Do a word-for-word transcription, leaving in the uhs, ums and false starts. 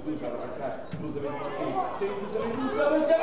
utilizada para trás, cruzamento para sair, sem cruzamento, para sair.